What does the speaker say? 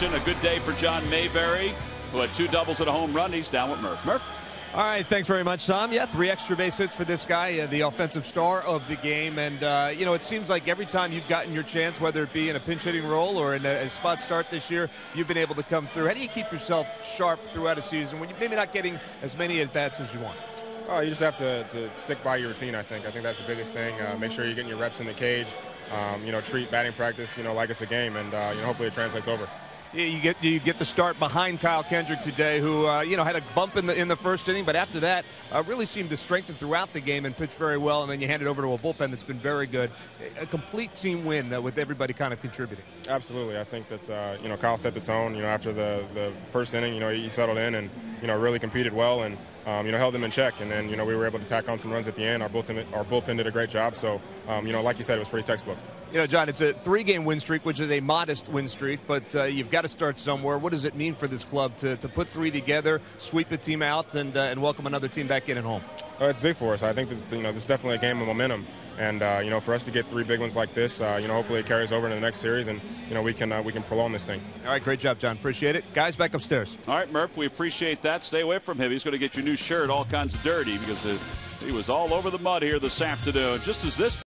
A good day for John Mayberry, who had two doubles and a home run. He's down with Murph. Murph. All right, thanks very much, Tom. Yeah, three extra base hits for this guy, the offensive star of the game. And, you know, it seems like every time you've gotten your chance, whether it be in a pinch hitting role or in a spot start this year, you've been able to come through. How do you keep yourself sharp throughout a season when you're maybe not getting as many at-bats as you want? Oh, you just have to stick by your routine, I think. I think that's the biggest thing. Make sure you're getting your reps in the cage. You know, treat batting practice, you know, like it's a game. And, you know, hopefully it translates over. You get the start behind Kyle Kendrick today, who you know, had a bump in the first inning, but after that really seemed to strengthen throughout the game and pitch very well. And then you hand it over to a bullpen that's been very good. A complete team win with everybody kind of contributing. Absolutely, I think that you know, Kyle set the tone. You know, after the first inning, you know, he settled in and, you know, really competed well and you know, held them in check. And then, you know, we were able to tack on some runs at the end. Our bullpen did a great job. So you know, like you said, it was pretty textbook. You know, John, it's a three-game win streak, which is a modest win streak, but you've got to start somewhere. What does it mean for this club to put three together, sweep a team out, and welcome another team back in at home? Oh, it's big for us. I think that, you know, this is definitely a game of momentum, and you know, for us to get three big ones like this, you know, hopefully it carries over into the next series, and you know, we can prolong this thing. All right, great job, John. Appreciate it, guys. Back upstairs. All right, Murph, we appreciate that. Stay away from him. He's going to get your new shirt all kinds of dirty because he was all over the mud here this afternoon, just as this.